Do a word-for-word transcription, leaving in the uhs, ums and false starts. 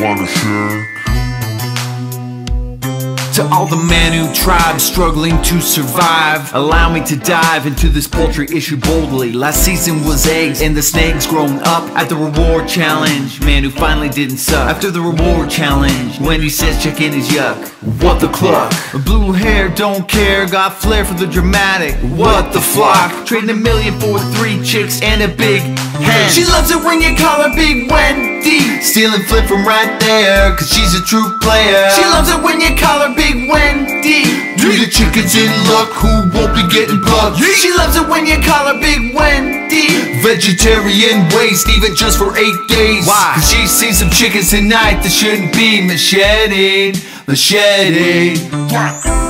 wanna share. To all the Manu tribe struggling to survive, allow me to dive into this poultry issue boldly. Last season was eggs and the snags growing up. At the reward challenge, Manu finally didn't suck. After the reward challenge, Wendy says check in is yuck. What the cluck? Blue hair don't care, got flair for the dramatic. What the flock? Trading a million for three chicks and a big hen. She loves it when you call her Big Wendy. Stealing flip from right there, cause she's a true player. She loves it when you call her Big Wendy. Big Wendy, do the chickens in luck? Who won't be getting plucked? She loves it when you call her Big Wendy. Vegetarian waste, even just for eight days. Why? Cause she sees some chickens tonight that shouldn't be macheted, macheted.